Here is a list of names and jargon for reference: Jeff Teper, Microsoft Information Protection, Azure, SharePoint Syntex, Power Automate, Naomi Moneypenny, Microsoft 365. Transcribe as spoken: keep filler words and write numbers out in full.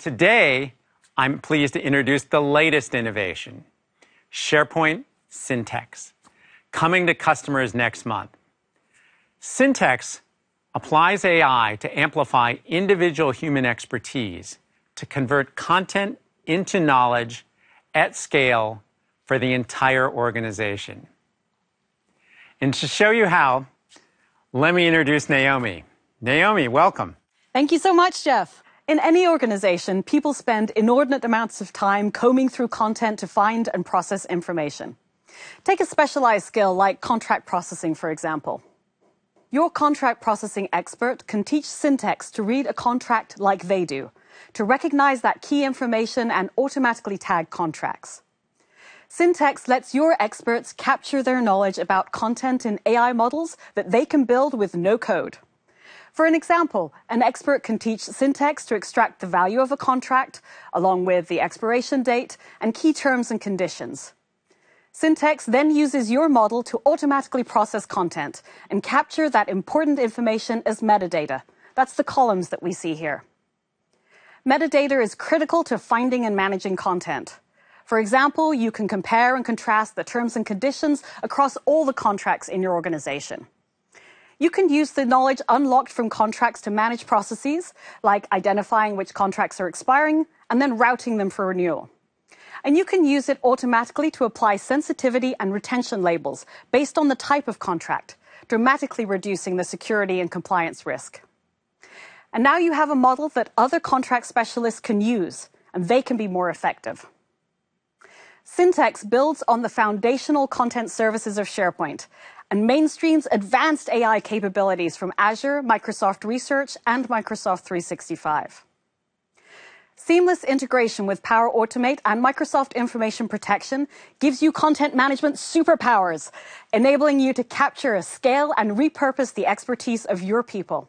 Today, I'm pleased to introduce the latest innovation, SharePoint Syntex, coming to customers next month. Syntex applies A I to amplify individual human expertise to convert content into knowledge at scale for the entire organization. And to show you how, let me introduce Naomi. Naomi, welcome. Thank you so much, Jeff. In any organization, people spend inordinate amounts of time combing through content to find and process information. Take a specialized skill like contract processing, for example. Your contract processing expert can teach Syntex to read a contract like they do, to recognize that key information and automatically tag contracts. Syntex lets your experts capture their knowledge about content in A I models that they can build with no code. For an example, an expert can teach Syntex to extract the value of a contract, along with the expiration date and key terms and conditions. Syntex then uses your model to automatically process content and capture that important information as metadata. That's the columns that we see here. Metadata is critical to finding and managing content. For example, you can compare and contrast the terms and conditions across all the contracts in your organization. You can use the knowledge unlocked from contracts to manage processes, like identifying which contracts are expiring and then routing them for renewal. And you can use it automatically to apply sensitivity and retention labels based on the type of contract, dramatically reducing the security and compliance risk. And now you have a model that other contract specialists can use, and they can be more effective. Syntex builds on the foundational content services of SharePoint and mainstreams advanced A I capabilities from Azure, Microsoft Research, and Microsoft three sixty-five. Seamless integration with Power Automate and Microsoft Information Protection gives you content management superpowers, enabling you to capture, scale, and repurpose the expertise of your people.